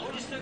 Polis de